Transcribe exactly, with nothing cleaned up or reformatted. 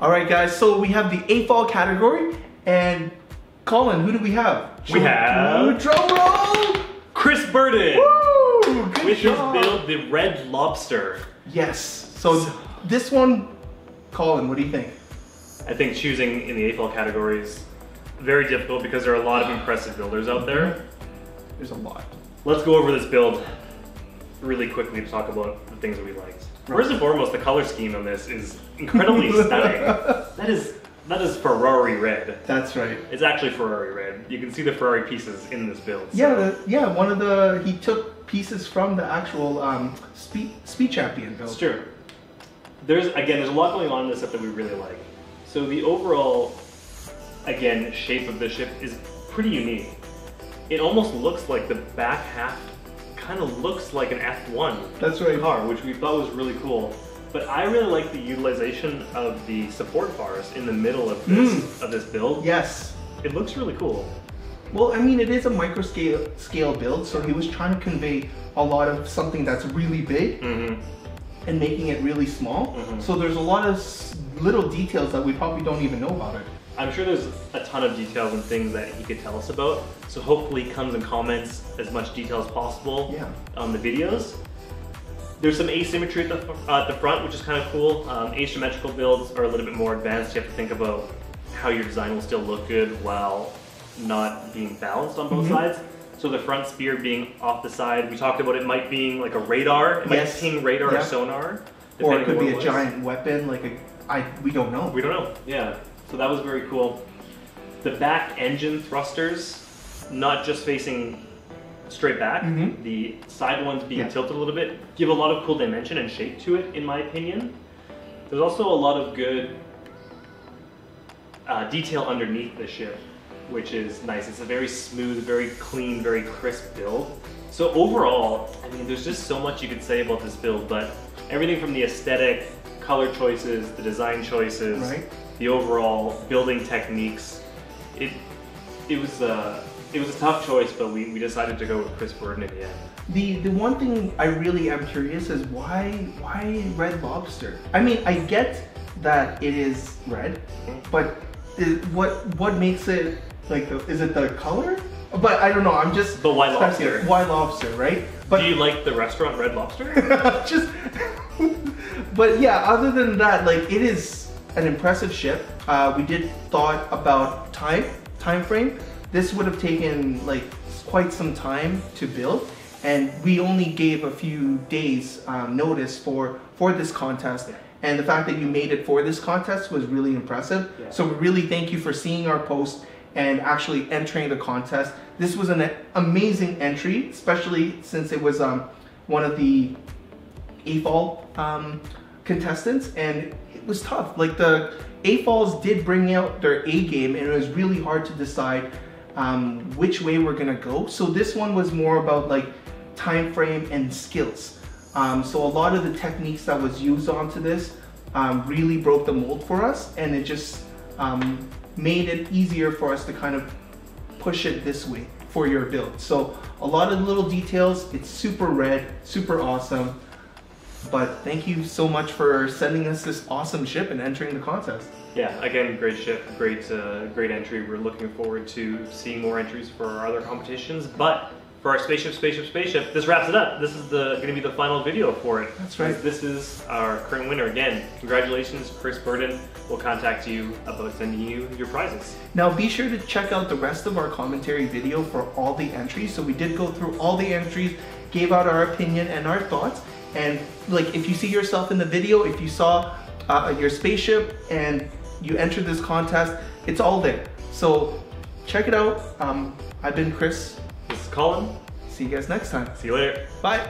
Alright guys, so we have the A F O L category, and Colin, who do we have? We have... Drum roll! Chris Burden! Woo! Good with job. His build, the Red Lobster. Yes. So, so this one, Colin, what do you think? I think choosing in the A F O L category is very difficult because there are a lot of impressive builders out there. There's a lot. Let's go over this build really quickly to talk about the things that we liked. Right. First and foremost, the color scheme on this is incredibly stunning. That is that is Ferrari red. That's right. It's actually Ferrari red. You can see the Ferrari pieces in this build. So. Yeah, the, yeah. One of the he took pieces from the actual um, Speed Speed Champion build. It's true. There's again, there's a lot going on in this stuff that we really like. So the overall, again, shape of the ship is pretty unique. It almost looks like the back half kind of looks like an F one That's right. car, which we thought was really cool. But I really like the utilization of the support bars in the middle of this mm. of this build. Yes, it looks really cool. Well, I mean, it is a micro scale scale build, so he was trying to convey a lot of something that's really big mm-hmm. and making it really small. Mm-hmm. So there's a lot of little details that we probably don't even know about it. I'm sure there's a ton of details and things that he could tell us about. So hopefully he comes and comments as much detail as possible yeah. on the videos. There's some asymmetry at the, uh, at the front, which is kind of cool. Um, asymmetrical builds are a little bit more advanced. You have to think about how your design will still look good while not being balanced on both mm-hmm. sides. So the front spear being off the side, we talked about it might being like a radar. It yes. might ping radar yeah. or sonar. Or it could be a was. giant weapon, like a, I, we don't know. We don't know, yeah. So that was very cool. The back engine thrusters, not just facing straight back, mm-hmm. the side ones being yeah. tilted a little bit, give a lot of cool dimension and shape to it, in my opinion. There's also a lot of good uh, detail underneath the ship, which is nice. It's a very smooth, very clean, very crisp build. So overall, I mean, there's just so much you could say about this build, but everything from the aesthetic, color choices, the design choices, right. the overall building techniques, it it was a it was a tough choice, but we, we decided to go with Chris Burden in the end. The the one thing I really am curious is why why Red Lobster? I mean, I get that it is red, but is, what what makes it like the, is it the color? But I don't know. I'm just the why lobster? Why lobster, right? But do you like the restaurant Red Lobster? just, but yeah. Other than that, like it is. An impressive ship. Uh, we did thought about time, time frame. This would have taken like quite some time to build, and we only gave a few days um, notice for for this contest. Yeah. And the fact that you made it for this contest was really impressive. Yeah. So we really thank you for seeing our post and actually entering the contest. This was an amazing entry, especially since it was um, one of the A F O L um, contestants, and it was tough. Like the A F O Ls did bring out their A game, and it was really hard to decide um, which way we're gonna go. So this one was more about like time frame and skills. Um, so a lot of the techniques that was used onto this um, really broke the mold for us, and it just um, made it easier for us to kind of push it this way for your build. So a lot of little details. It's super red, super awesome. But thank you so much for sending us this awesome ship and entering the contest. Yeah, again, great ship, great uh, great entry. We're looking forward to seeing more entries for our other competitions. But for our spaceship, spaceship, spaceship, this wraps it up. This is the going to be the final video for it. That's right. This is our current winner. Again, congratulations, Chris Burden. We'll contact you about sending you your prizes. Now be sure to check out the rest of our commentary video for all the entries. So we did go through all the entries, gave out our opinion and our thoughts. And like, if you see yourself in the video, if you saw uh, your spaceship and you entered this contest, it's all there. So check it out. Um, I've been Chris. This is Colin. See you guys next time. See you later. Bye.